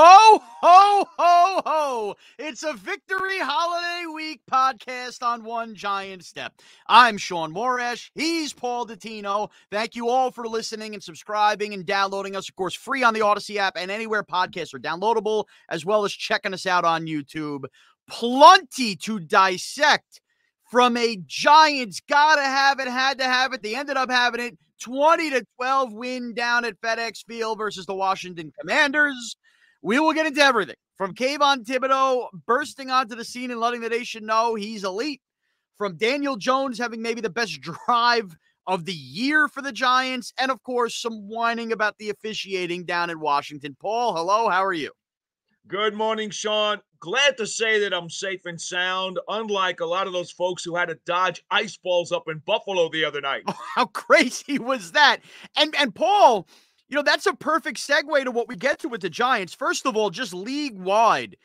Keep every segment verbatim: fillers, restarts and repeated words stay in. Ho, ho, ho, ho. It's a Victory Holiday Week podcast on One Giant Step. I'm Sean Moresh. He's Paul Dottino. Thank you all for listening and subscribing and downloading us, of course, free on the Odyssey app and anywhere podcasts are downloadable, as well as checking us out on YouTube. Plenty to dissect from a Giants gotta have it, had to have it. They ended up having it. twenty to twelve win down at FedEx Field versus the Washington Commanders. We will get into everything from Kayvon Thibodeaux bursting onto the scene and letting the nation know he's elite, from Daniel Jones having maybe the best drive of the year for the Giants, and of course, some whining about the officiating down in Washington. Paul, hello, how are you? Good morning, Sean. Glad to say that I'm safe and sound, unlike a lot of those folks who had to dodge ice balls up in Buffalo the other night. Oh, how crazy was that? And, and Paul, you know, that's a perfect segue to what we get to with the Giants. First of all, just league-wide,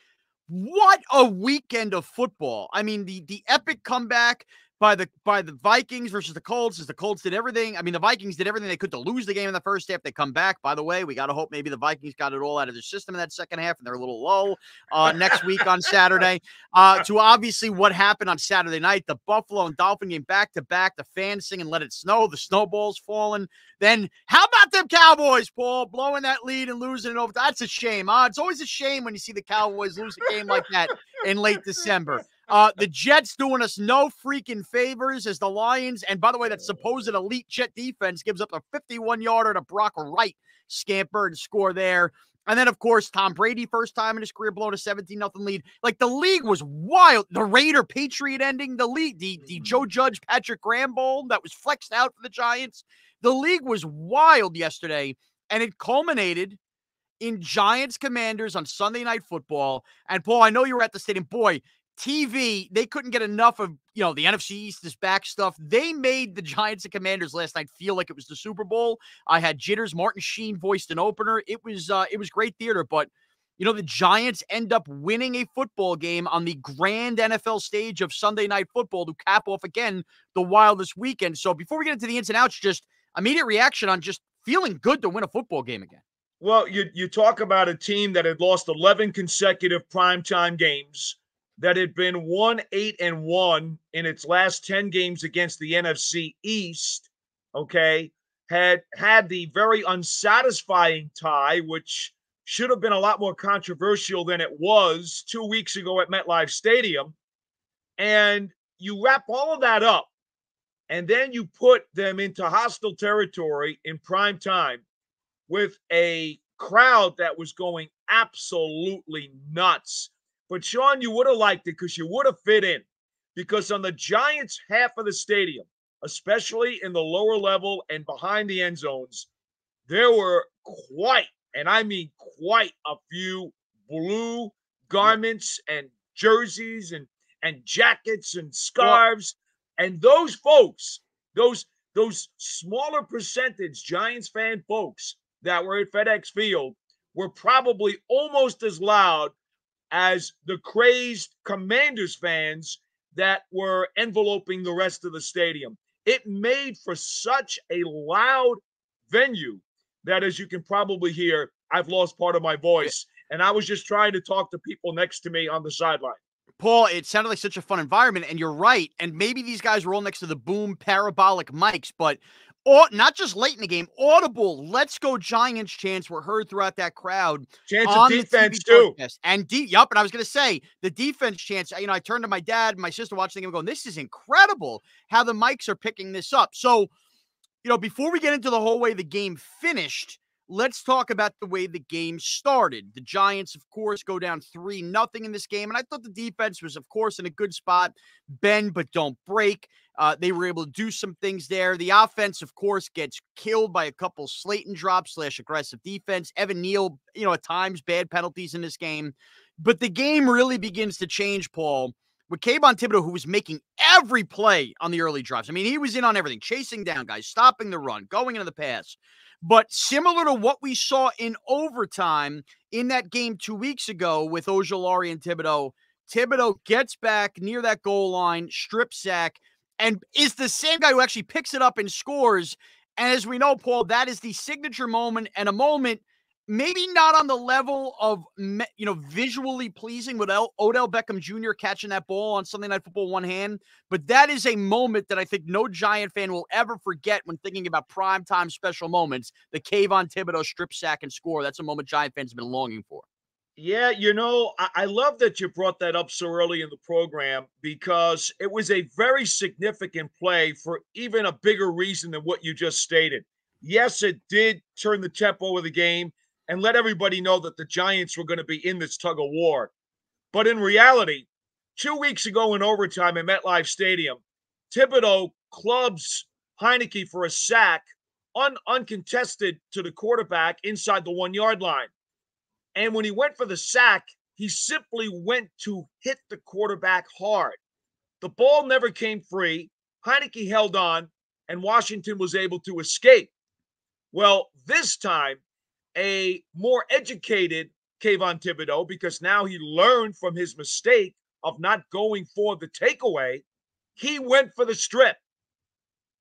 what a weekend of football. I mean, the the epic comeback by the by the Vikings versus the Colts, as the Colts did everything. I mean, the Vikings did everything they could to lose the game in the first half. They come back. By the way, we got to hope maybe the Vikings got it all out of their system in that second half, and they're a little low uh, next week on Saturday. Uh, to obviously what happened on Saturday night, the Buffalo and Dolphin game back-to-back, the fans singing Let It Snow, the snowballs falling. Then how about them Cowboys, Paul, blowing that lead and losing it over? That's a shame. Huh? It's always a shame when you see the Cowboys lose a game like that in late December. Uh, the Jets doing us no freaking favors as the Lions. And by the way, that supposed elite Jet defense gives up a fifty-one yarder to Brock Wright, scamper and score there. And then, of course, Tom Brady, first time in his career, blown a seventeen nothing lead. Like, the league was wild. The Raider-Patriot ending, the league, the, the Joe Judge-Patrick Graham Bowl that was flexed out for the Giants. The league was wild yesterday, and it culminated in Giants Commanders on Sunday Night Football. And, Paul, I know you were at the stadium. Boy, T V, they couldn't get enough of, you know, the N F C East, this back stuff. They made the Giants and Commanders last night feel like it was the Super Bowl. I had jitters. Martin Sheen voiced an opener. It was, uh, it was great theater, but, you know, the Giants end up winning a football game on the grand N F L stage of Sunday Night Football to cap off, again, the wildest weekend. So before we get into the ins and outs, just immediate reaction on just feeling good to win a football game again. Well, you, you talk about a team that had lost eleven consecutive primetime games, that had been one eight and one in its last ten games against the N F C East, okay, had had the very unsatisfying tie, which should have been a lot more controversial than it was two weeks ago at MetLife Stadium. And you wrap all of that up, and then you put them into hostile territory in prime time with a crowd that was going absolutely nuts. But, Sean, you would have liked it because you would have fit in. Because on the Giants' half of the stadium, especially in the lower level and behind the end zones, there were quite, and I mean quite, a few blue garments and jerseys and, and jackets and scarves. Yeah. And those folks, those, those smaller percentage Giants fan folks that were at FedEx Field were probably almost as loud as the crazed Commanders fans that were enveloping the rest of the stadium. It made for such a loud venue that, as you can probably hear, I've lost part of my voice. And I was just trying to talk to people next to me on the sideline. Paul, it sounded like such a fun environment, and you're right. And maybe these guys were all next to the boom parabolic mics, but Or, not just late in the game, audible, let's go Giants chants were heard throughout that crowd. Chants of defense, too. And, de yep, and I was going to say, the defense chants, you know, I turned to my dad and my sister watching the game going, this is incredible how the mics are picking this up. So, you know, before we get into the whole way the game finished, let's talk about the way the game started. The Giants, of course, go down three nothing in this game, and I thought the defense was, of course, in a good spot. Bend but don't break. Uh, they were able to do some things there. The offense, of course, gets killed by a couple Slayton drops slash aggressive defense. Evan Neal, you know, at times bad penalties in this game. But the game really begins to change, Paul, with Kayvon Thibodeaux, who was making every play on the early drives. I mean, he was in on everything, chasing down guys, stopping the run, going into the pass. But similar to what we saw in overtime in that game two weeks ago with Ojulari and Thibodeaux, Thibodeaux gets back near that goal line, strip sack, and is the same guy who actually picks it up and scores. And as we know, Paul, that is the signature moment and a moment maybe not on the level of, you know, visually pleasing with Odell Beckham Junior catching that ball on Sunday Night Football one hand, but that is a moment that I think no Giant fan will ever forget when thinking about primetime special moments, the Kayvon Thibodeaux strip sack and score. That's a moment Giant fans have been longing for. Yeah, you know, I, I love that you brought that up so early in the program because it was a very significant play for even a bigger reason than what you just stated. Yes, it did turn the tempo of the game and let everybody know that the Giants were going to be in this tug of war. But in reality, two weeks ago in overtime at MetLife Stadium, Thibodeaux clubs Heinicke for a sack un uncontested to the quarterback inside the one-yard line. And when he went for the sack, he simply went to hit the quarterback hard. The ball never came free. Heinicke held on, and Washington was able to escape. Well, this time, a more educated Kayvon Thibodeaux, because now he learned from his mistake of not going for the takeaway, he went for the strip.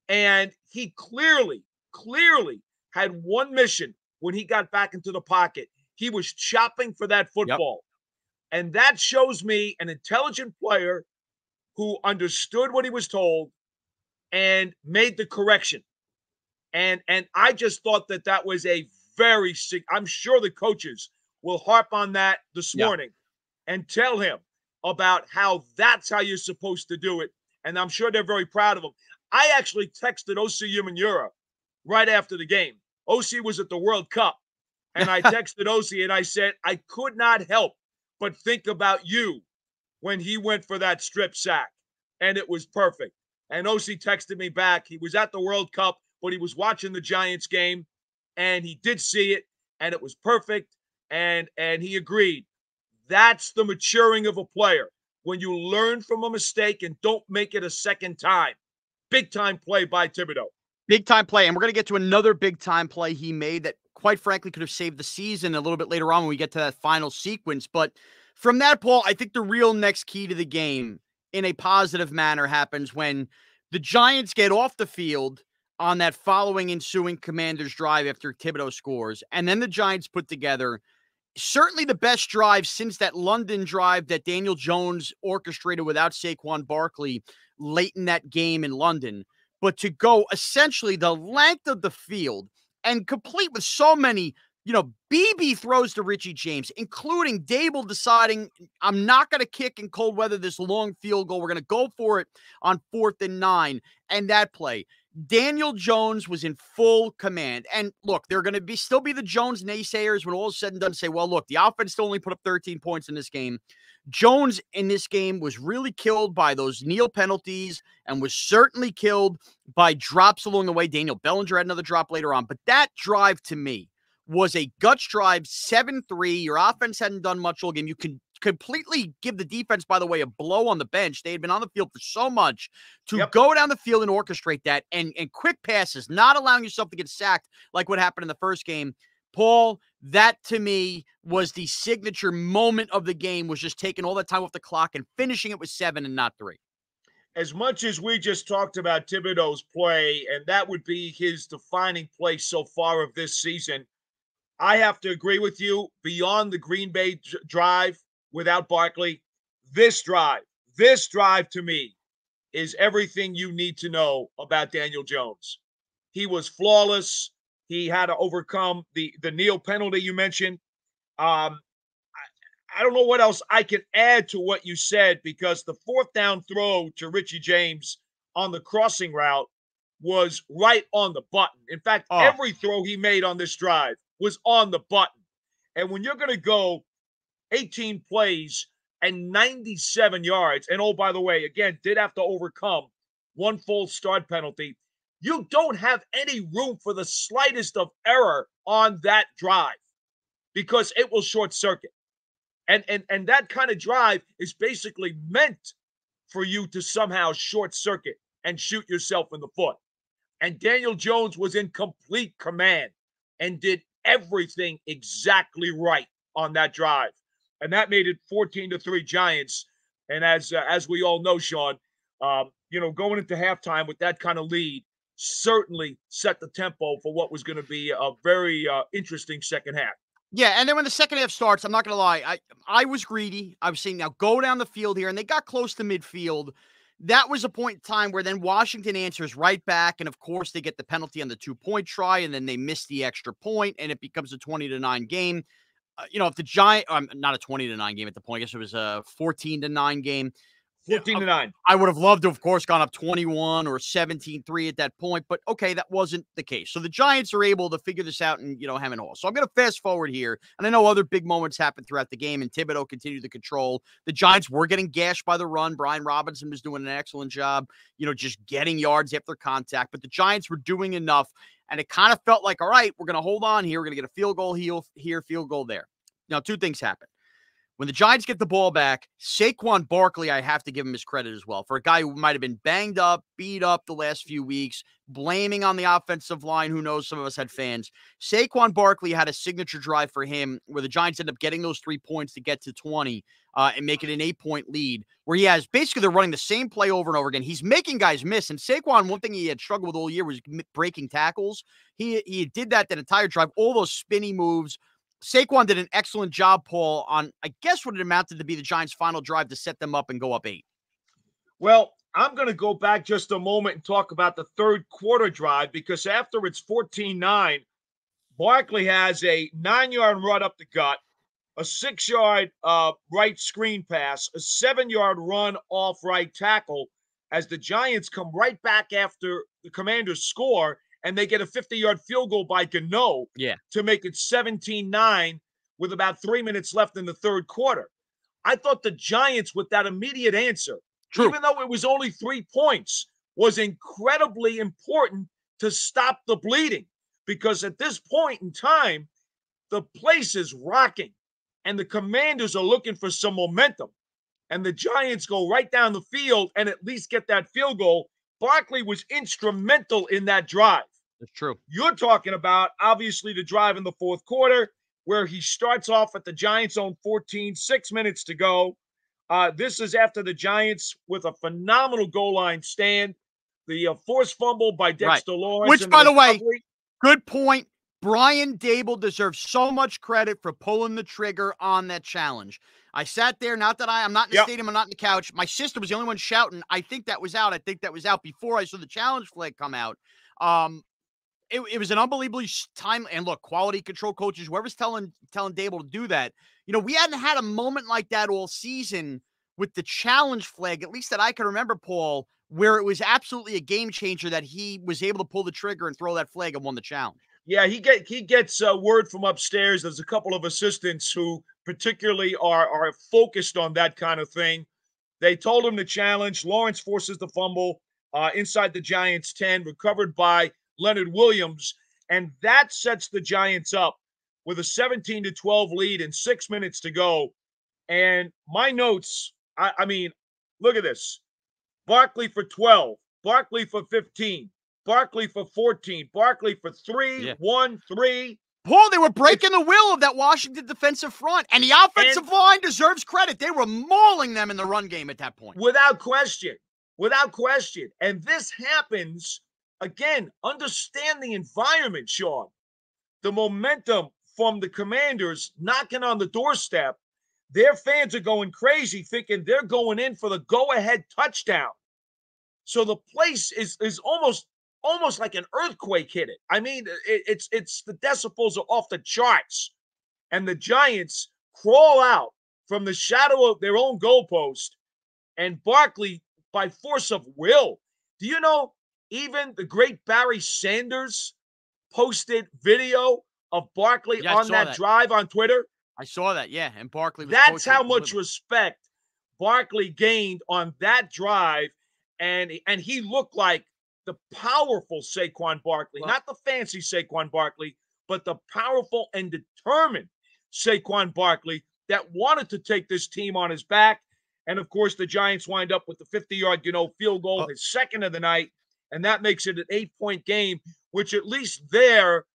And he clearly, clearly had one mission when he got back into the pocket. He was chopping for that football. Yep. And that shows me an intelligent player who understood what he was told and made the correction. And, and I just thought that that was a very sick. I'm sure the coaches will harp on that this yeah. morning and tell him about how that's how you're supposed to do it. And I'm sure they're very proud of him. I actually texted O C Yumanura right after the game. O C was at the World Cup. And I texted O C and I said, I could not help but think about you when he went for that strip sack. And it was perfect. And O C texted me back. He was at the World Cup, but he was watching the Giants game. And he did see it, and it was perfect, and and he agreed. That's the maturing of a player. When you learn from a mistake and don't make it a second time. Big-time play by Thibodeaux. Big-time play, and we're going to get to another big-time play he made that, quite frankly, could have saved the season a little bit later on when we get to that final sequence. But from that, Paul, I think the real next key to the game in a positive manner happens when the Giants get off the field on that following ensuing Commanders drive after Thibodeaux scores. And then the Giants put together certainly the best drive since that London drive that Daniel Jones orchestrated without Saquon Barkley late in that game in London. But to go essentially the length of the field and complete with so many, you know, B B throws to Richie James, including Dable deciding I'm not going to kick in cold weather this long field goal. We're going to go for it on fourth and nine. And that play, Daniel Jones was in full command. And look, they're going to be still be the Jones naysayers when all is said and done say, well, look, the offense still only put up thirteen points in this game. Jones in this game was really killed by those kneel penalties and was certainly killed by drops along the way. Daniel Bellinger had another drop later on. But that drive to me was a guts drive, seven three. Your offense hadn't done much all game. You can completely give the defense, by the way, a blow on the bench. They had been on the field for so much to yep. go down the field and orchestrate that and, and quick passes, not allowing yourself to get sacked like what happened in the first game. Paul, that to me was the signature moment of the game, was just taking all that time off the clock and finishing it with seven and not three. As much as we just talked about Thibodeaux's play, and that would be his defining play so far of this season, I have to agree with you. Beyond the Green Bay drive without Barkley, this drive, this drive to me is everything you need to know about Daniel Jones. He was flawless. He had to overcome the, the kneel penalty you mentioned. Um, I, I don't know what else I can add to what you said, because the fourth down throw to Richie James on the crossing route was right on the button. In fact, oh. every throw he made on this drive was on the button. And when you're going to go eighteen plays and ninety-seven yards, and oh, by the way, again, did have to overcome one full start penalty, you don't have any room for the slightest of error on that drive because it will short circuit. And, and, and that kind of drive is basically meant for you to somehow short circuit and shoot yourself in the foot. And Daniel Jones was in complete command and did everything exactly right on that drive. And that made it fourteen to three Giants. And as uh, as we all know, Sean, um, you know, going into halftime with that kind of lead certainly set the tempo for what was going to be a very uh, interesting second half. Yeah, and then when the second half starts, I'm not going to lie, I I was greedy. I was saying, now go down the field here, and they got close to midfield. That was a point in time where then Washington answers right back, and of course they get the penalty on the two-point try, and then they miss the extra point, and it becomes a twenty to nine game. Uh, you know, if the Giants, um, not a twenty to nine game at the point, I guess it was a fourteen to nine game. fourteen to nine. I would have loved to, of course, gone up twenty-one or seventeen three at that point, but okay, that wasn't the case. So the Giants are able to figure this out and, you know, hem and haw. So I'm going to fast forward here, and I know other big moments happened throughout the game, and Thibodeaux continued to control. The Giants were getting gashed by the run. Brian Robinson was doing an excellent job, you know, just getting yards after contact, but the Giants were doing enough, and it kind of felt like, all right, we're going to hold on here. We're going to get a field goal here, field goal there. Now, two things happened. When the Giants get the ball back, Saquon Barkley, I have to give him his credit as well. For a guy who might have been banged up, beat up the last few weeks, blaming on the offensive line, who knows, some of us had fans. Saquon Barkley had a signature drive for him where the Giants end up getting those three points to get to twenty uh, and make it an eight-point lead, where he has basically they're running the same play over and over again. He's making guys miss, and Saquon, one thing he had struggled with all year was breaking tackles. He, he did that that entire drive, all those spinny moves. Saquon did an excellent job, Paul, on, I guess, what it amounted to be the Giants' final drive to set them up and go up eight. Well, I'm going to go back just a moment and talk about the third quarter drive, because after it's fourteen nine, Barkley has a nine-yard run up the gut, a six-yard uh, right screen pass, a seven-yard run off right tackle, as the Giants come right back after the Commanders score, and they get a fifty-yard field goal by Gano yeah. to make it seventeen nine with about three minutes left in the third quarter. I thought the Giants, with that immediate answer, True. even though it was only three points, was incredibly important to stop the bleeding, because at this point in time, the place is rocking, and the Commanders are looking for some momentum. And the Giants go right down the field and at least get that field goal. Barkley was instrumental in that drive. That's true. You're talking about, obviously, the drive in the fourth quarter where he starts off at the Giants' own fourteen, six minutes to go. Uh, this is after the Giants with a phenomenal goal line stand. The uh, forced fumble by Dexter right. Lawrence. Which, by the, the way, good point. Brian Dable deserves so much credit for pulling the trigger on that challenge. I sat there, not that I, I'm not in the yep. stadium, I'm not in the couch. My sister was the only one shouting, I think that was out, I think that was out, before I saw the challenge flag come out. Um, it, it was an unbelievably time, and look, quality control coaches, whoever's telling, telling Dable to do that, you know, we hadn't had a moment like that all season with the challenge flag, at least that I can remember, Paul, where it was absolutely a game changer that he was able to pull the trigger and throw that flag and won the challenge. Yeah, he get he gets uh, word from upstairs. There's a couple of assistants who particularly are, are focused on that kind of thing. They told him to challenge. Lawrence forces the fumble uh, inside the Giants' ten, recovered by Leonard Williams, and that sets the Giants up with a seventeen to twelve lead and six minutes to go. And my notes, I, I mean, look at this. Barkley for twelve, Barkley for fifteen. Barkley for fourteen. Barkley for three, yeah. one, three. Paul, they were breaking it's, the will of that Washington defensive front, and the offensive and, line deserves credit. They were mauling them in the run game at that point. Without question. Without question. And this happens, again, understand the environment, Sean. The momentum from the Commanders knocking on the doorstep. Their fans are going crazy, thinking they're going in for the go-ahead touchdown. So the place is is almost... almost like an earthquake hit it. I mean, it, it's it's the decibels are off the charts. And the Giants crawl out from the shadow of their own goalpost. And Barkley, by force of will. Do you know, even the great Barry Sanders posted video of Barkley yeah, on that, that drive on Twitter? I saw that, yeah. And Barkley was That's how much little. respect Barkley gained on that drive. And, and he looked like the powerful Saquon Barkley, wow. not the fancy Saquon Barkley, but the powerful and determined Saquon Barkley that wanted to take this team on his back. And, of course, the Giants wind up with the fifty-yard, you know, field goal, oh. his second of the night, and that makes it an eight-point game, which at least there,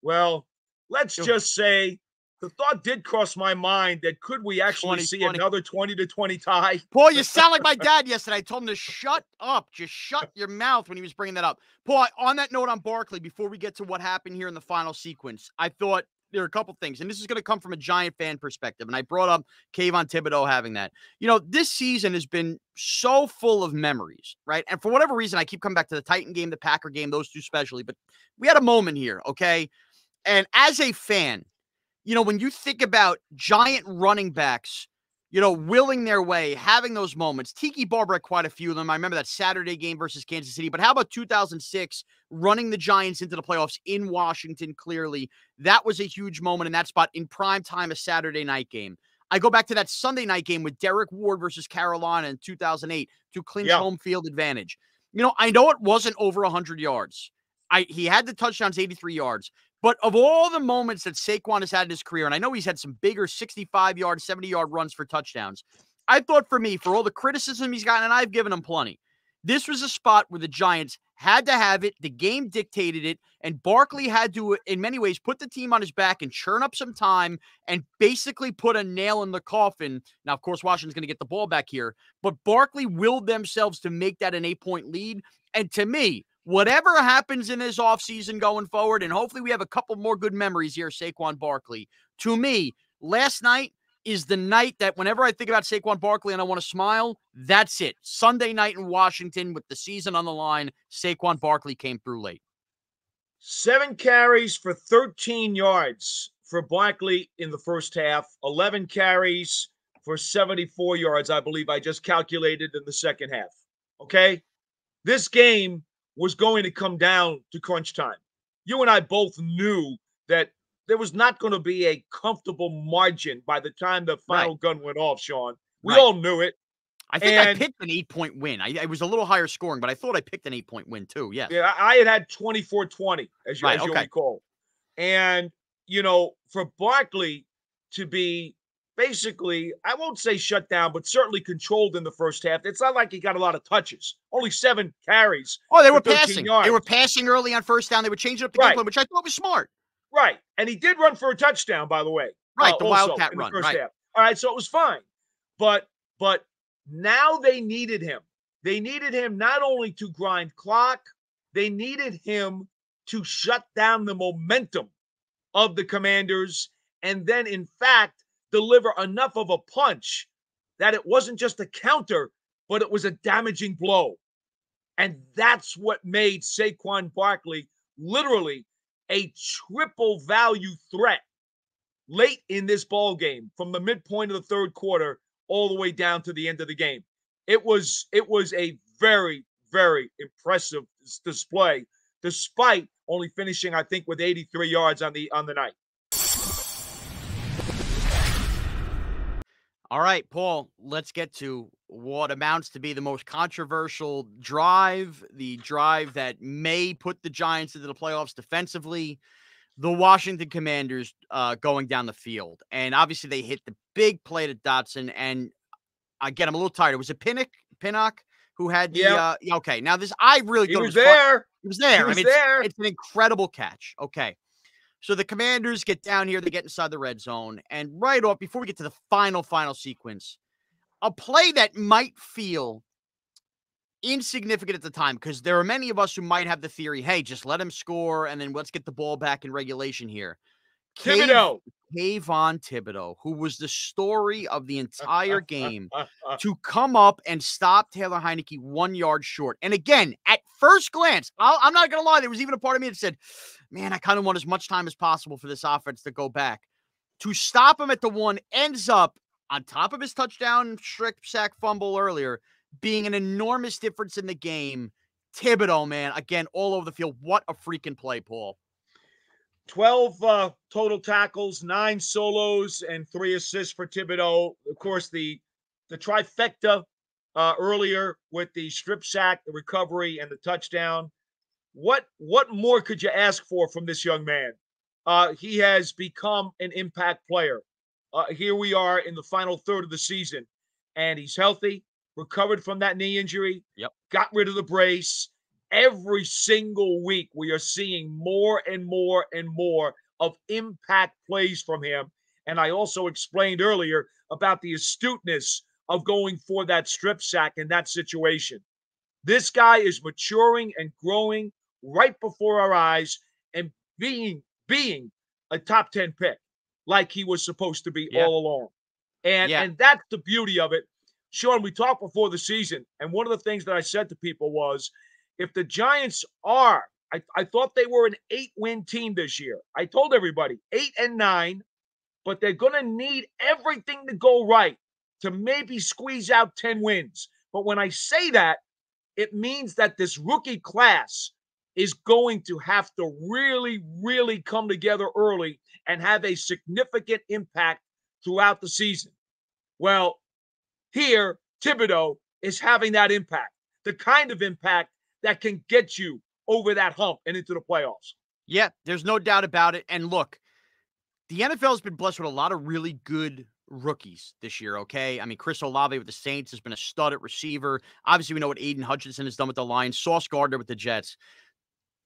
well, let's just say the thought did cross my mind that could we actually twenty, see twenty. another twenty to twenty tie? Paul, you sound like my dad yesterday. I told him to shut up. Just shut your mouth when he was bringing that up. Paul, on that note on Barkley, before we get to what happened here in the final sequence, I thought there are a couple things, and this is going to come from a Giant fan perspective, and I brought up Kayvon Thibodeaux having that. You know, this season has been so full of memories, right? And for whatever reason, I keep coming back to the Titan game, the Packer game, those two especially, but we had a moment here, okay? And as a fan, you know, when you think about Giant running backs, you know, willing their way, having those moments. Tiki Barber had quite a few of them. I remember that Saturday game versus Kansas City. But how about two thousand six, running the Giants into the playoffs in Washington, clearly. That was a huge moment in that spot in prime time, a Saturday night game. I go back to that Sunday night game with Derek Ward versus Carolina in two thousand eight to clinch yeah. home field advantage. You know, I know it wasn't over one hundred yards. I He had the touchdowns, eighty-three yards. But of all the moments that Saquon has had in his career, and I know he's had some bigger sixty-five-yard, seventy-yard runs for touchdowns, I thought for me, for all the criticism he's gotten, and I've given him plenty, this was a spot where the Giants had to have it, the game dictated it, and Barkley had to, in many ways, put the team on his back and churn up some time and basically put a nail in the coffin. Now, of course, Washington's going to get the ball back here, but Barkley willed themselves to make that an eight-point lead, and to me, whatever happens in this offseason going forward, and hopefully we have a couple more good memories here, Saquon Barkley. To me, last night is the night that whenever I think about Saquon Barkley and I want to smile, that's it. Sunday night in Washington with the season on the line, Saquon Barkley came through late. Seven carries for thirteen yards for Barkley in the first half, eleven carries for seventy-four yards, I believe I just calculated in the second half. Okay? This game was going to come down to crunch time. You and I both knew that there was not going to be a comfortable margin by the time the final right. gun went off, Sean. We right. all knew it. I think and I picked an eight-point win. I, I was a little higher scoring, but I thought I picked an eight-point win too, yes. Yeah, I had had twenty-four twenty, as you, right, as you okay. recall. And, you know, for Barkley to be basically, I won't say shut down, but certainly controlled in the first half. It's not like he got a lot of touches. Only seven carries. Oh, they were passing. Yards. They were passing early on first down. They were changing up the right. game plan, which I thought was smart. Right. And he did run for a touchdown, by the way. Right, uh, the Wildcat run. First right. half. All right, so it was fine. But, but now they needed him. They needed him not only to grind clock, they needed him to shut down the momentum of the Commanders. And then, in fact, deliver enough of a punch that it wasn't just a counter, but it was a damaging blow. And that's what made Saquon Barkley literally a triple value threat late in this ball game, from the midpoint of the third quarter all the way down to the end of the game. It was, it was a very, very impressive display, despite only finishing, I think, with eighty-three yards on the on the night. All right, Paul, let's get to what amounts to be the most controversial drive, the drive that may put the Giants into the playoffs defensively, the Washington Commanders uh, going down the field. And obviously they hit the big play to Dotson. And again, I'm a little tired. It was a Pinnock, Pinnock who had the yeah. – uh, okay, now this – I really thought it was there. It was there. It was there. I mean, there. It's, it's an incredible catch. Okay. So the Commanders get down here. They get inside the red zone. And right off, before we get to the final, final sequence, a play that might feel insignificant at the time, because there are many of us who might have the theory, hey, just let him score, and then let's get the ball back in regulation here. Thibodeaux. Kayvon Thibodeaux, who was the story of the entire game, to come up and stop Taylor Heinicke one yard short. And again, at first glance, I'll, I'm not going to lie, there was even a part of me that said, man, I kind of want as much time as possible for this offense to go back. To stop him at the one ends up, on top of his touchdown, strip sack fumble earlier, being an enormous difference in the game. Thibodeaux, man, again, all over the field. What a freaking play, Paul. twelve uh, total tackles, nine solos, and three assists for Thibodeaux. Of course, the the trifecta uh, earlier with the strip sack, the recovery, and the touchdown. What what more could you ask for from this young man? Uh, he has become an impact player. Uh, here we are in the final third of the season, and he's healthy, recovered from that knee injury, yep. got rid of the brace. Every single week, we are seeing more and more and more of impact plays from him. And I also explained earlier about the astuteness of going for that strip sack in that situation. This guy is maturing and growing right before our eyes and being being a top ten pick like he was supposed to be yeah. all along. And, yeah. and that's the beauty of it. Sean, we talked before the season, and one of the things that I said to people was, if the Giants are, I, I thought they were an eight-win team this year. I told everybody, eight and nine, but they're going to need everything to go right to maybe squeeze out ten wins. But when I say that, it means that this rookie class is going to have to really, really come together early and have a significant impact throughout the season. Well, here, Thibodeaux is having that impact, the kind of impact that can get you over that hump and into the playoffs. Yeah, there's no doubt about it. And look, the N F L has been blessed with a lot of really good rookies this year, okay? I mean, Chris Olave with the Saints has been a stud at receiver. Obviously, we know what Aiden Hutchinson has done with the Lions, Sauce Gardner with the Jets.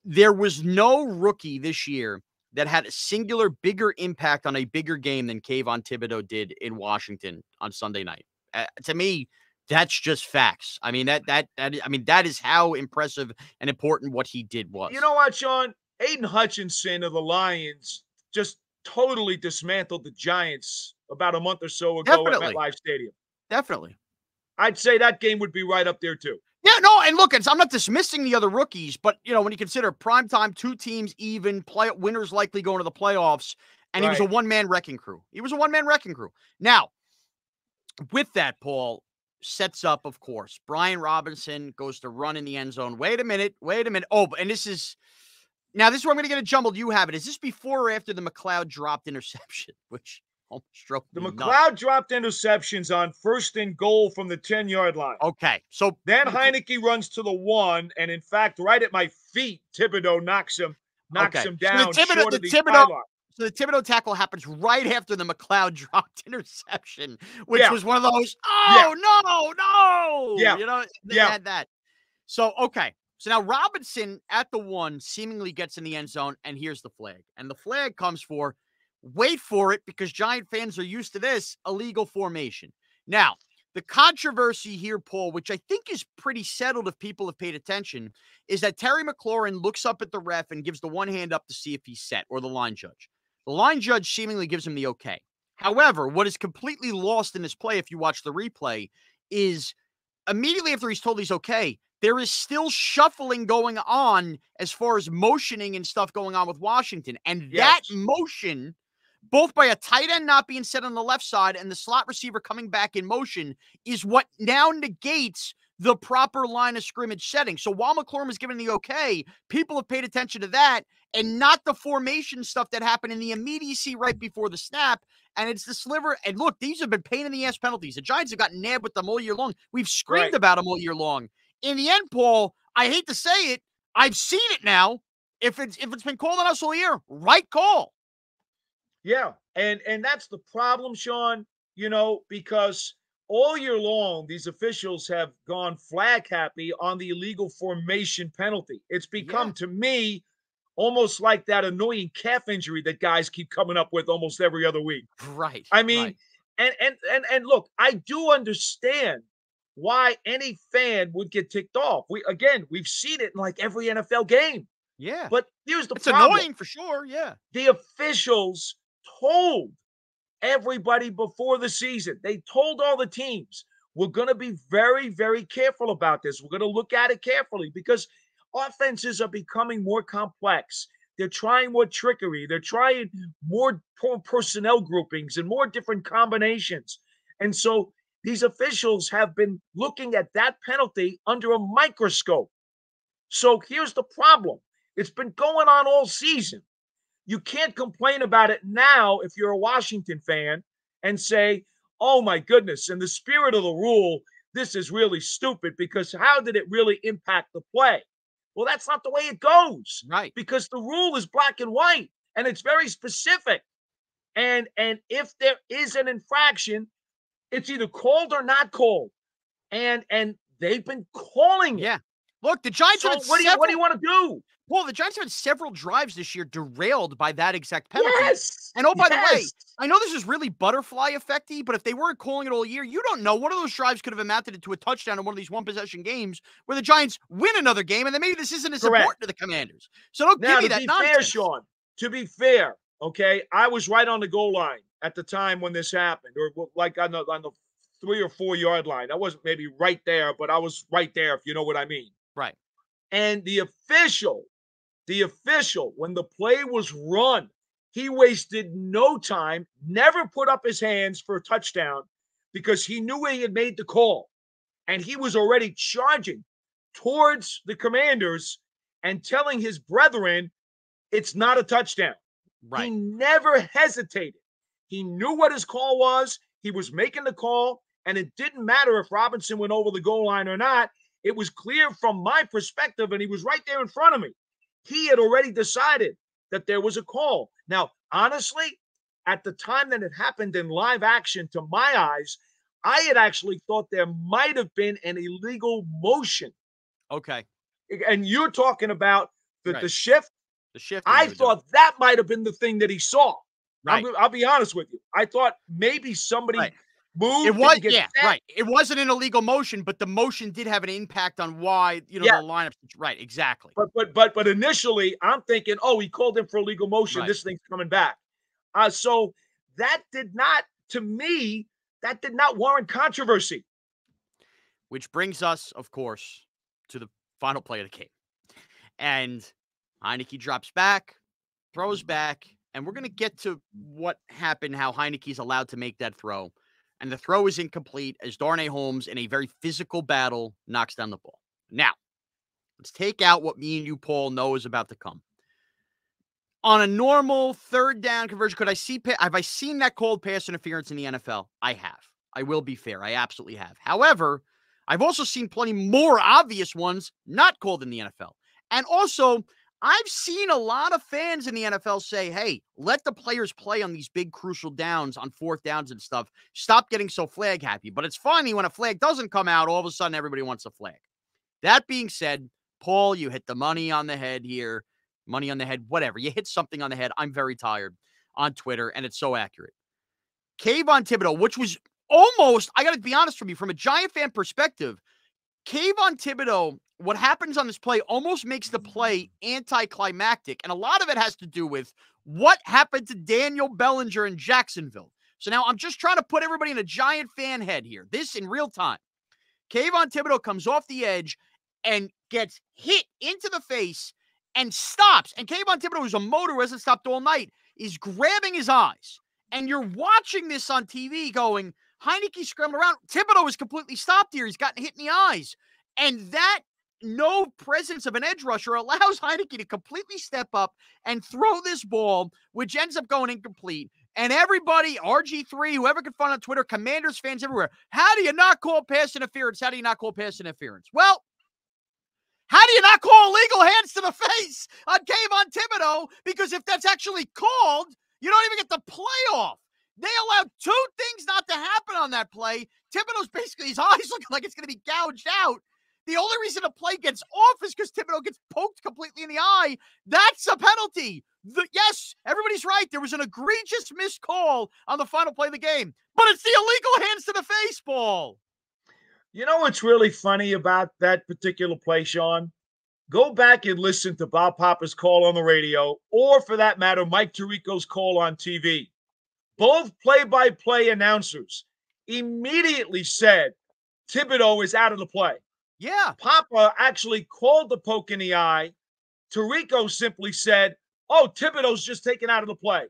There was no rookie this year that had a singular bigger impact on a bigger game than Kayvon Thibodeaux did in Washington on Sunday night. Uh, to me, that's just facts. I mean, that, that, that, I mean, that is how impressive and important what he did was. You know what, Sean? Aiden Hutchinson of the Lions just totally dismantled the Giants about a month or so ago Definitely. at MetLife Stadium. Definitely. I'd say that game would be right up there too. Yeah, no, and look, it's, I'm not dismissing the other rookies, but, you know, when you consider primetime, two teams even, play, winners likely going to the playoffs, and right. he was a one-man wrecking crew. He was a one-man wrecking crew. Now, with that, Paul, sets up, of course, Brian Robinson goes to run in the end zone. Wait a minute, wait a minute. Oh, and this is, now this is where I'm going to get it jumbled. You have it. Is this before or after the McLeod dropped interception, which... The McLeod dropped interceptions on first and goal from the ten-yard line. Okay. So then Heinicke runs to the one, and in fact, right at my feet, Thibodeaux knocks him, knocks okay. him down. So the Thibodeaux, the the Thibodeaux, so the Thibodeaux tackle happens right after the McLeod dropped interception, which yeah. was one of those, oh, yeah. no, no. Yeah. You know, they yeah. had that. So, okay. So now Robinson at the one seemingly gets in the end zone, and here's the flag. And the flag comes for, wait for it, because Giant fans are used to this, illegal formation. Now, the controversy here, Paul, which I think is pretty settled if people have paid attention, is that Terry McLaurin looks up at the ref and gives the one hand up to see if he's set, or the line judge. The line judge seemingly gives him the okay. However, what is completely lost in this play, if you watch the replay, is immediately after he's told he's okay, there is still shuffling going on as far as motioning and stuff going on with Washington. And yes. that motion... both by a tight end not being set on the left side and the slot receiver coming back in motion is what now negates the proper line of scrimmage setting. So while McLaurin was given the okay, people have paid attention to that and not the formation stuff that happened in the immediacy right before the snap. And it's the sliver. And look, these have been pain in the ass penalties. The Giants have gotten nabbed with them all year long. We've screamed right. about them all year long. In the end, Paul, I hate to say it, I've seen it now. If it's, if it's been called on us all year, right call. Yeah, and and that's the problem, Sean, you know, because all year long, these officials have gone flag happy on the illegal formation penalty. It's become, yeah. to me, almost like that annoying calf injury that guys keep coming up with almost every other week. Right. I mean, right. And, and, and, and look, I do understand why any fan would get ticked off. We Again, we've seen it in like every N F L game. Yeah. But here's the it's problem. It's annoying for sure, yeah. The officials... told everybody before the season. They told all the teams, we're going to be very, very careful about this. We're going to look at it carefully because offenses are becoming more complex. They're trying more trickery. They're trying more personnel groupings and more different combinations. And so these officials have been looking at that penalty under a microscope. So here's the problem. It's been going on all season. You can't complain about it now if you're a Washington fan and say, oh, my goodness, in the spirit of the rule, this is really stupid because how did it really impact the play? Well, that's not the way it goes. Right. Because the rule is black and white, and it's very specific. And, and if there is an infraction, it's either called or not called. And, and they've been calling it. Yeah. Look, the Giants so have what do you what do you want to do? Well, the Giants have had several drives this year derailed by that exact penalty. Yes! And oh, by yes! the way, I know this is really butterfly effecty, but if they weren't calling it all year, you don't know. One of those drives could have amounted to a touchdown in one of these one-possession games where the Giants win another game, and then maybe this isn't as Correct. important to the Commanders. So don't now, give me that nonsense. Now, to be fair, Sean, to be fair, Okay, I was right on the goal line at the time when this happened, or like on the, on the three or four yard line. I wasn't maybe right there, but I was right there, if you know what I mean. Right. And the official, the official, when the play was run, he wasted no time, never put up his hands for a touchdown because he knew he had made the call. And he was already charging towards the Commanders and telling his brethren, it's not a touchdown. Right. He never hesitated. He knew what his call was. He was making the call, and it didn't matter if Robinson went over the goal line or not. It was clear from my perspective, and he was right there in front of me. He had already decided that there was a call. Now, honestly, at the time that it happened in live action, to my eyes, I had actually thought there might have been an illegal motion. Okay. And you're talking about the, right. the shift. The shift. I thought doing. that might have been the thing that he saw. Right. I'll, I'll be honest with you. I thought maybe somebody right. moved. It was, yeah, set. right. It wasn't an illegal motion, but the motion did have an impact on why, you know, yeah. the lineup. Right, exactly. But but but but initially, I'm thinking, oh, he called him for illegal motion. Right. This thing's coming back. Uh, so that did not, to me, that did not warrant controversy. Which brings us, of course, to the final play of the game. And Heinicke drops back, throws back, and we're going to get to what happened, how Heinicke's allowed to make that throw. And the throw is incomplete as Darnay Holmes, in a very physical battle, knocks down the ball. Now, let's take out what me and you, Paul, know is about to come. On a normal third down conversion, could I see, have I seen that called pass interference in the N F L? I have. I will be fair. I absolutely have. However, I've also seen plenty more obvious ones not called in the N F L. And also, I've seen a lot of fans in the N F L say, hey, let the players play on these big crucial downs on fourth downs and stuff. Stop getting so flag happy. But it's funny when a flag doesn't come out, all of a sudden everybody wants a flag. That being said, Paul, you hit the money on the head here. Money on the head, whatever. You hit something on the head. I'm very tired on Twitter, and it's so accurate. Kayvon Thibodeaux, which was almost, I got to be honest with you, from a Giant fan perspective, Kayvon Thibodeaux, what happens on this play almost makes the play anticlimactic. And a lot of it has to do with what happened to Daniel Bellinger in Jacksonville. So now I'm just trying to put everybody in a Giant fan head here. This in real time. Kayvon Thibodeaux comes off the edge and gets hit into the face and stops. And Kayvon Thibodeaux, who's a motor who hasn't stopped all night, is grabbing his eyes. And you're watching this on T V going, Heinicke scrambling around. Thibodeaux is completely stopped here. He's gotten hit in the eyes. And that no presence of an edge rusher allows Heinicke to completely step up and throw this ball, which ends up going incomplete. And everybody, R G three, whoever could find on Twitter, Commanders fans everywhere, how do you not call pass interference? How do you not call pass interference? Well, how do you not call illegal hands to the face on Kayvon Thibodeaux? Because if that's actually called, you don't even get the playoff. They allowed two things not to happen on that play. Thibodeau's basically, his eyes looking like it's going to be gouged out. The only reason a play gets off is because Thibodeaux gets poked completely in the eye. That's a penalty. The, yes, everybody's right. There was an egregious missed call on the final play of the game. But it's the illegal hands to the face ball. You know what's really funny about that particular play, Sean? Go back and listen to Bob Papa's call on the radio, or for that matter, Mike Tirico's call on T V. Both play-by-play announcers immediately said Thibodeaux is out of the play. Yeah. Papa actually called the poke in the eye. Tirico simply said, oh, Thibodeau's just taken out of the play.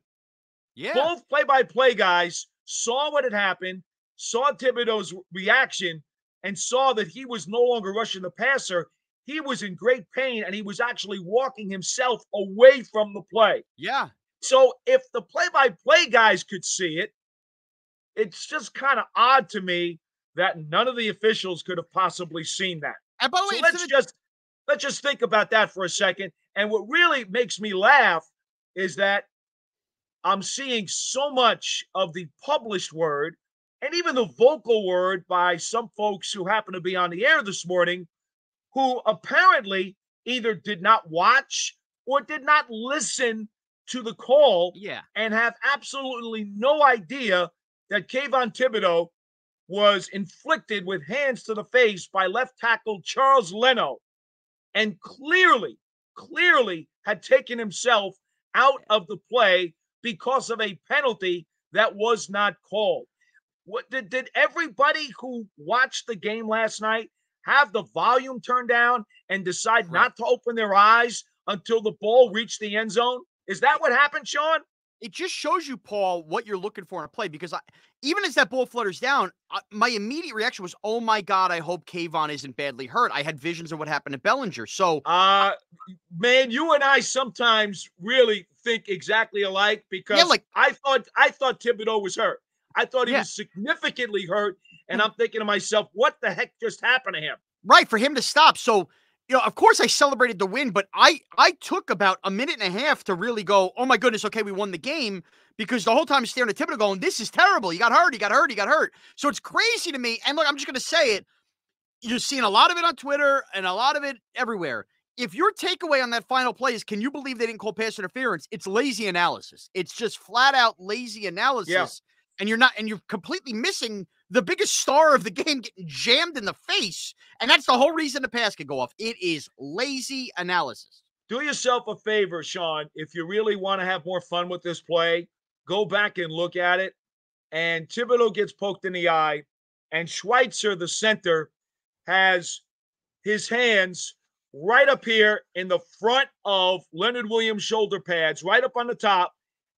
Yeah. Both play-by-play guys saw what had happened, saw Thibodeau's reaction, and saw that he was no longer rushing the passer. He was in great pain, and he was actually walking himself away from the play. Yeah. So if the play-by-play guys could see it, it's just kind of odd to me that none of the officials could have possibly seen that. And by the way, so let's just let's just think about that for a second. And what really makes me laugh is that I'm seeing so much of the published word and even the vocal word by some folks who happen to be on the air this morning, who apparently either did not watch or did not listen to the call, yeah, and have absolutely no idea that Kayvon Thibodeaux was inflicted with hands to the face by left tackle Charles Leno, and clearly, clearly had taken himself out of the play because of a penalty that was not called. What, did, did everybody who watched the game last night have the volume turned down and decide right. not to open their eyes until the ball reached the end zone? Is that what happened, Sean? It just shows you, Paul, what you're looking for in a play, because I, even as that ball flutters down, I, my immediate reaction was, oh, my God, I hope Kayvon isn't badly hurt. I had visions of what happened to Bellinger. So, uh, man, you and I sometimes really think exactly alike, because yeah, like, I thought I thought Thibodeaux was hurt. I thought he yeah. was significantly hurt, and I'm thinking to myself, what the heck just happened to him? Right, for him to stop. So, you know, of course I celebrated the win, but I, I took about a minute and a half to really go, oh my goodness, okay, we won the game, because the whole time I'm staring at Thibodeaux going, this is terrible. He got hurt, he got hurt, he got hurt. So it's crazy to me. And look, I'm just going to say it. You're seeing a lot of it on Twitter and a lot of it everywhere. If your takeaway on that final play is, can you believe they didn't call pass interference? It's lazy analysis. It's just flat out lazy analysis. Yeah. And you're not, and you're completely missing the biggest star of the game getting jammed in the face. And that's the whole reason the pass could go off. It is lazy analysis. Do yourself a favor, Sean. If you really want to have more fun with this play, go back and look at it. And Thibodeaux gets poked in the eye. And Schweitzer, the center, has his hands right up here in the front of Leonard Williams' shoulder pads, right up on the top.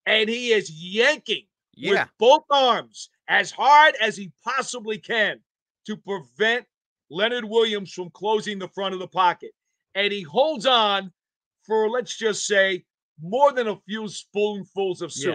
And he is yanking. Yeah. With both arms as hard as he possibly can to prevent Leonard Williams from closing the front of the pocket. And he holds on for, let's just say, more than a few spoonfuls of soup.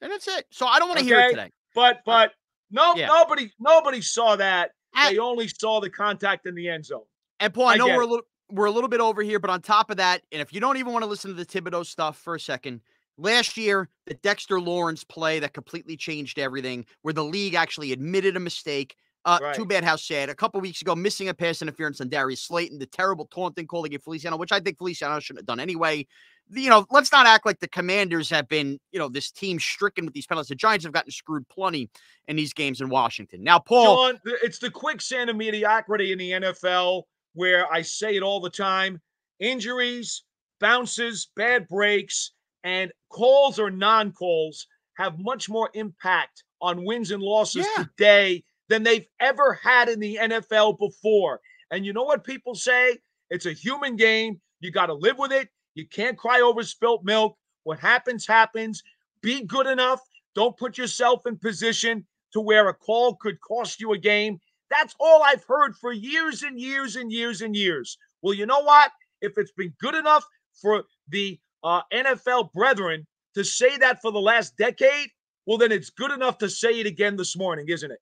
Yeah. And that's it. So I don't want to okay? hear it today. But but no, yeah. nobody nobody saw that. At, they only saw the contact in the end zone. And Paul, I, I know we're a little we're a little bit over here, but on top of that, and if you don't even want to listen to the Thibodeaux stuff for a second, last year, the Dexter Lawrence play that completely changed everything, where the league actually admitted a mistake. Uh, right. Too bad how sad. A couple weeks ago, missing a pass interference on Darius Slayton, the terrible taunting call against Feliciano, which I think Feliciano shouldn't have done anyway. You know, let's not act like the Commanders have been, you know, this team stricken with these penalties. The Giants have gotten screwed plenty in these games in Washington. Now, Paul. John, it's the quicksand of mediocrity in the N F L, where I say it all the time. Injuries, bounces, bad breaks, and calls or non-calls have much more impact on wins and losses yeah. today than they've ever had in the N F L before. And you know what people say? It's a human game. You got to live with it. You can't cry over spilt milk. What happens, happens. Be good enough. Don't put yourself in position to where a call could cost you a game. That's all I've heard for years and years and years and years. Well, you know what? If it's been good enough for the Uh, N F L brethren to say that for the last decade, well, then it's good enough to say it again this morning, isn't it?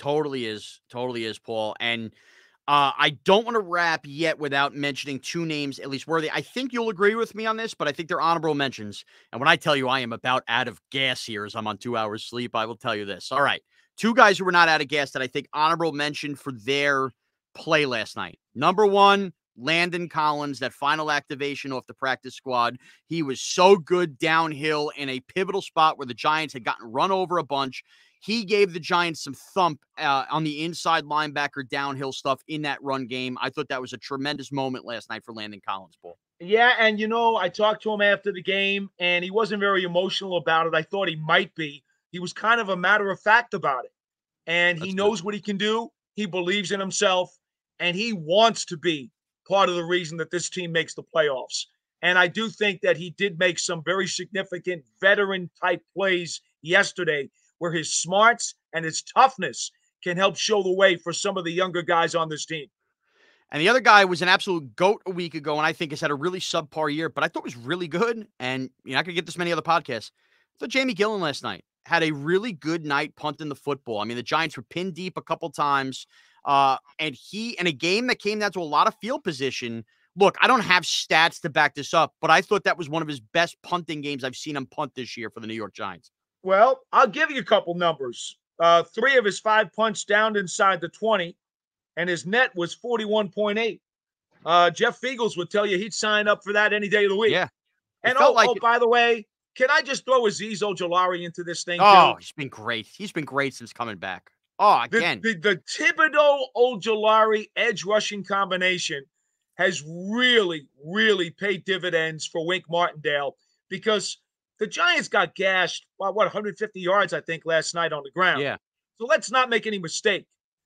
Totally is. Totally is, Paul. And uh, I don't want to wrap yet without mentioning two names, at least worthy. I think you'll agree with me on this, but I think they're honorable mentions. And when I tell you I am about out of gas here as I'm on two hours sleep, I will tell you this. All right. Two guys who were not out of gas that I think honorable mention for their play last night. Number one, Landon Collins, that final activation off the practice squad. He was so good downhill in a pivotal spot where the Giants had gotten run over a bunch. He gave the Giants some thump uh, on the inside linebacker downhill stuff in that run game. I thought that was a tremendous moment last night for Landon Collins, Paul. Yeah, and you know, I talked to him after the game, and he wasn't very emotional about it. I thought he might be. He was kind of a matter of fact about it. And That's he knows good. what he can do. He believes in himself, and he wants to be part of the reason that this team makes the playoffs. And I do think that he did make some very significant veteran-type plays yesterday where his smarts and his toughness can help show the way for some of the younger guys on this team. And the other guy was an absolute goat a week ago, and I think has had a really subpar year, but I thought was really good, and you're not going to get this many other podcasts. I thought Jamie Gillen last night had a really good night punting the football. I mean, the Giants were pinned deep a couple times. Uh, and he, in a game that came down to a lot of field position, look, I don't have stats to back this up, but I thought that was one of his best punting games I've seen him punt this year for the New York Giants. Well, I'll give you a couple numbers. Uh, three of his five punts downed inside the twenty, and his net was forty-one point eight. Uh, Jeff Feagles would tell you he'd sign up for that any day of the week. Yeah. And oh, like oh by the way, can I just throw Azeez Ojulari into this thing? Oh, too? He's been great. He's been great since coming back. Oh, again. The, the, the Thibodeaux-Ojulari edge-rushing combination has really, really paid dividends for Wink Martindale, because The Giants got gashed by, what, one hundred fifty yards, I think, last night on the ground. Yeah. So let's not make any mistake.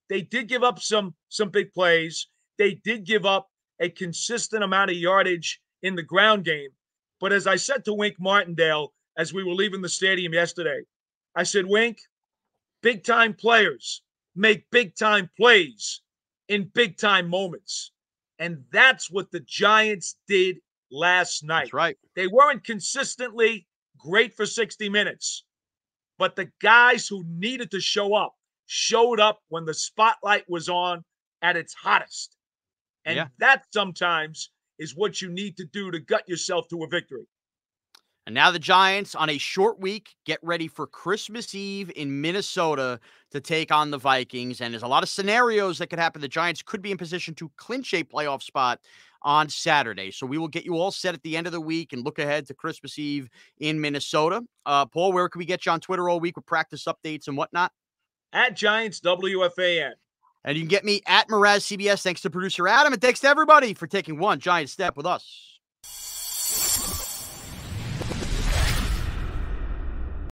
They did give up some some big plays. They did give up a consistent amount of yardage in the ground game. But as I said to Wink Martindale as we were leaving the stadium yesterday, I said, Wink, big-time players make big-time plays in big-time moments. And that's what the Giants did last night. That's right. They weren't consistently great for sixty minutes. But the guys who needed to show up showed up when the spotlight was on at its hottest. And yeah. that sometimes is what you need to do to gut yourself to a victory. And now the Giants, on a short week, get ready for Christmas Eve in Minnesota to take on the Vikings. And there's a lot of scenarios that could happen. The Giants could be in position to clinch a playoff spot on Saturday. So we will get you all set at the end of the week and look ahead to Christmas Eve in Minnesota. Uh, Paul, where can we get you on Twitter all week with practice updates and whatnot? At Giants W F A N. And you can get me at Mraz C B S. Thanks to producer Adam. And thanks to everybody for taking one giant step with us.